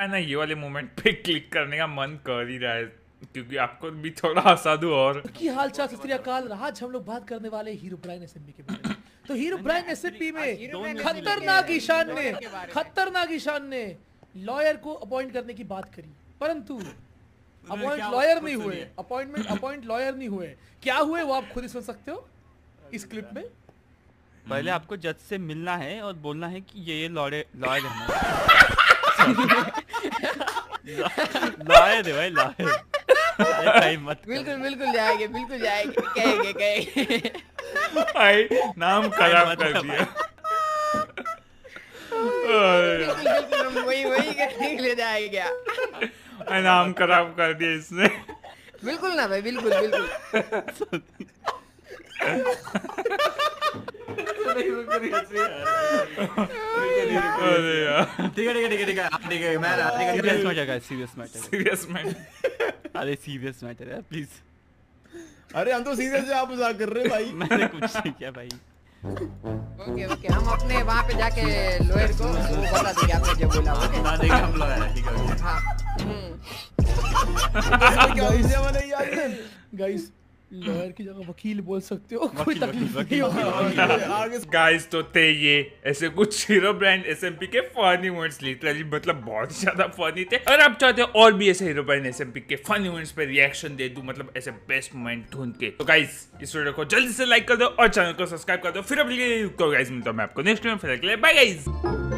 है ना, ये वाले मोमेंट पे क्लिक करने का मन कर ही रहा है क्योंकि आपको भी थोड़ा आसादू और की हालचाल सस्त्रियाकाल। आज हम लोग बात करने वाले हीरोब्राइन एसएमपी के बारे में। तो हीरोब्राइन एसएमपी में खतरनाक ईशान ने लॉयर को अपॉइंट करने की बात करी, परंतु अपॉइंट लॉयर नहीं हुए। क्या हुए वो आप खुद ही सुन सकते हो इस क्लिप में। पहले आपको जज से मिलना है और बोलना है कि ये लॉयर है भाई, लॉयर। बिल्कुल जाएंगे कहेंगे भाई, नाम खराब कर दिया। वही करने के लिए जाएगा, नाम खराब कर दिया इसने। बिल्कुल ना भाई, बिल्कुल। अरे हम तो सीरियस है, आप मजाक कर रहे हैं भाई। मैंने कुछ नहीं किया भाई। ओके हम अपने वहाँ पे जाके लॉयर को बता देंगे आपने जो बोला। बता देंगे हम लॉयर, ठीक है। गाइस लॉयर की जगह वकील बोल सकते हो, कोई तकलीफ नहीं होगी। गाइस तो थे ये ऐसे कुछ हीरोब्राइन एसएमपी के फनी मोमेंट्स, लिटरली मतलब बहुत ज्यादा फनी थे। अगर आप चाहते हो और भी ऐसे हीरोब्राइन एसएमपी के फनी मोमेंट्स पे रिएक्शन दे दूं, मतलब ऐसे बेस्ट मोमेंट ढूंढ के, तो गाइस इस वीडियो को जल्दी से लाइक कर दो और चैनल को सब्सक्राइब कर दो। फिर अब गाइस मिलता हूं मैं आपको नेक्स्ट वीडियो में। Bye guys.